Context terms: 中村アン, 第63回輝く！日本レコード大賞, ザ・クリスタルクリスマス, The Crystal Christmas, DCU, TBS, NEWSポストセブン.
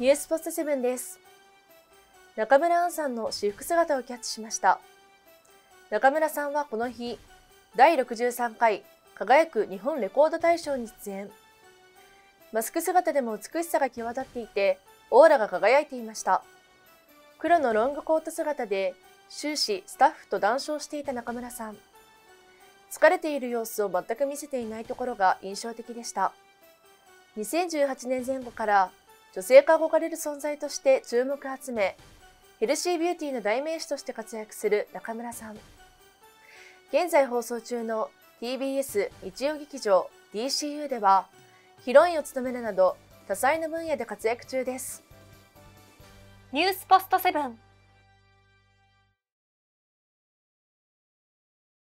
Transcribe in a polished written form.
ニュースポスト7です。中村アンさんの私服姿をキャッチしました。中村さんはこの日、第63回輝く日本レコード大賞に出演。マスク姿でも美しさが際立っていて、オーラが輝いていました。黒のロングコート姿で終始スタッフと談笑していた中村さん、疲れている様子を全く見せていないところが印象的でした。2018年前後から女性が憧れる存在として注目を集め、ヘルシービューティーの代名詞として活躍する中村さん。現在放送中の TBS 日曜劇場 DCU ではヒロインを務めるなど多彩な分野で活躍中です。ニュースポスト7。